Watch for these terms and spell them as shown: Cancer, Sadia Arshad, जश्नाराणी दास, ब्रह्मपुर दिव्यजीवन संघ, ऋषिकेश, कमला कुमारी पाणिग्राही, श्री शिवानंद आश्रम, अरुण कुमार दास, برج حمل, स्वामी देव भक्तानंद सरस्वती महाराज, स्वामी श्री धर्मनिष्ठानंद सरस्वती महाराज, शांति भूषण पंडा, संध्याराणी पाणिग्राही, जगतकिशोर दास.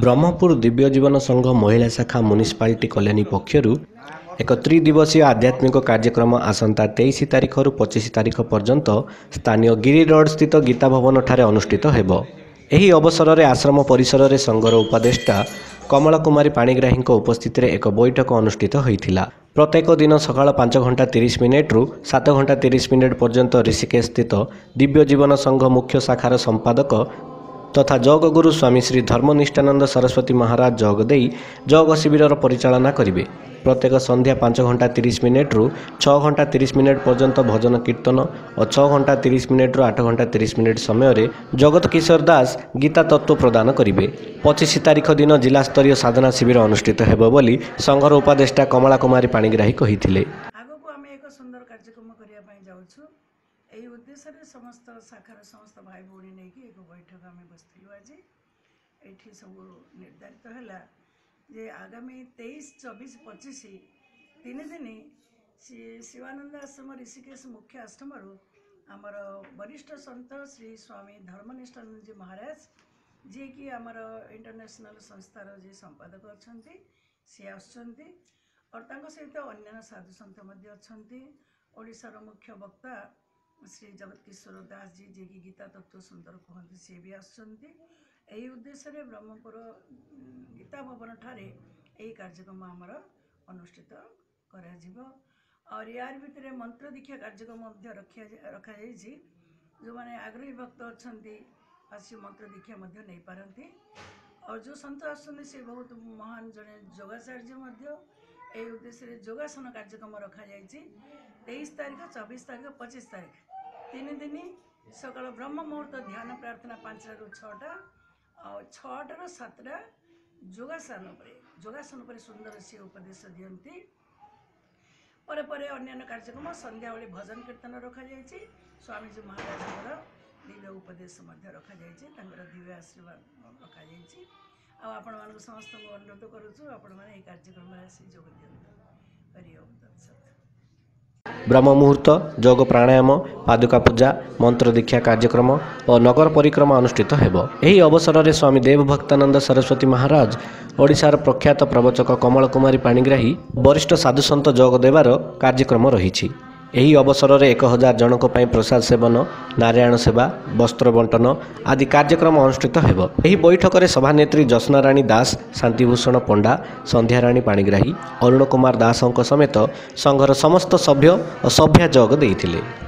ब्रह्मपुर दिव्यजीवन संघ महिला शाखा म्युनिसिपालिटी कल्याणी पक्षरु एक त्रिदिवसीय आध्यात्मिक कार्यक्रम आसंता 23 तारिखरु 25 तारिख पर्यंत स्थानीय गिरी रोड स्थित गीता भवन ठारे अनुष्ठित हेबो। एही अवसर में आश्रम परिसर रे संघर उपदेष्टा कमला कुमारी पाणिग्राही उपस्थित रे एक बैठक अनुष्ठित होइथिला। प्रत्येक दिन सकाळ 5 घंटा 30 मिनिट रु 7 घंटा 30 मिनिट पर्यंत ऋषिकेश स्थित दिव्यजीवन संघ मुख्य शाखार संपादक तथा जगगुरु स्वामी श्री धर्मनिष्ठानंद सरस्वती महाराज जगदे जग शिविर परिचालना करेंगे। प्रत्येक संध्या 5 घंटा 30 मिनिट रु 6 घंटा 30 मिनिट पर्यंत भजन कीर्तन और 6 घंटा 30 मिनिट रु 8 घंटा 30 मिनिट समय रे जगतकिशोर दास गीता तत्व प्रदान करेंगे। 25 तारिख दिन जिला स्तरीय साधना शिविर अनुष्ठित हेबो बोली संघर उपाध्यक्षा कमला कुमारी पाणिग्राही कहिथिले। आगको हम एक सुंदर कार्यक्रम करिया पय जाउछु। एही उद्देश्य रे समस्त शाखा समस्त भाई भौणी ने कि एक बैठक हम बसथिलु। आज एठी सब निर्धारित हला जे आगामी 23, 24, 25 तीन दिन श्री शिवानंद आश्रम ऋषिकेश मुख्य आश्रम आमर वरिष्ठ संत श्री स्वामी धर्मनिष्ठानंद जी महाराज जी की आमर इंटरनेशनल संस्थार जी संपादक अच्छा सी आसंग सहित अन्य साधु सन्त अच्छा मुख्य वक्ता श्री जगतकिशोर दास जी जी की गीता तत्व सुंदर कहते सी भी आसुच्च। यही उद्देश्य रे ब्रह्मपुर गीता भवन ठारे यही कार्यक्रम आमर अनुष्ठित करा जीवो। और यार भितर मंत्र दीक्षा कार्यक्रम रखा जाइए। जो मैंने आग्रही भक्त अच्छा आसी मंत्र दीक्षा नहीं पारती और जो संत आसुच्चे बहुत महान जड़े योगाचार्य। यही उद्देश्य रे योगासन कार्यक्रम रखा जाइए 23 तारिख 24 तारिख 25 तारिख तीन दिन सकाल ब्रह्म मुहूर्त ध्यान प्रार्थना 5 रु 6टा और 6 टा 7टा योगासन पर सुंदर सी उपदेश दिखती। पर अन्य कार्यक्रम संध्या बेले भजन कीर्तन रखा जाए। स्वामीजी महाराज दिव्य उपदेश रखा जाए दिव्य आशीर्वाद रखा जाए। आपण मान समस्त को अनुरोध करुचु आपण मैंने कार्यक्रम आसी जोग दिखाँ। ब्रह्म मुहूर्त योग प्राणायाम पादुका पूजा मंत्र दीक्षा कार्यक्रम और नगर परिक्रमा अनुष्ठित हेबो। एही अवसर में स्वामी देव भक्तानंद सरस्वती महाराज ओडिशार प्रख्यात प्रवचक कमला कुमारी पाणिग्राही वरिष्ठ साधु संत योग देवार कार्यक्रम रही। एही अवसर में 1000 जनक पई प्रसाद सेवन नारायण सेवा वस्त्र बंटन आदि कार्यक्रम अनुष्ठित हेबो। एही बैठक रे सभानेत्री जश्नाराणी दास, शांति भूषण पंडा, संध्याराणी पाणिग्राही, अरुण कुमार दास समेत संघर समस्त सभ्य और सभ्या जग देइथिले।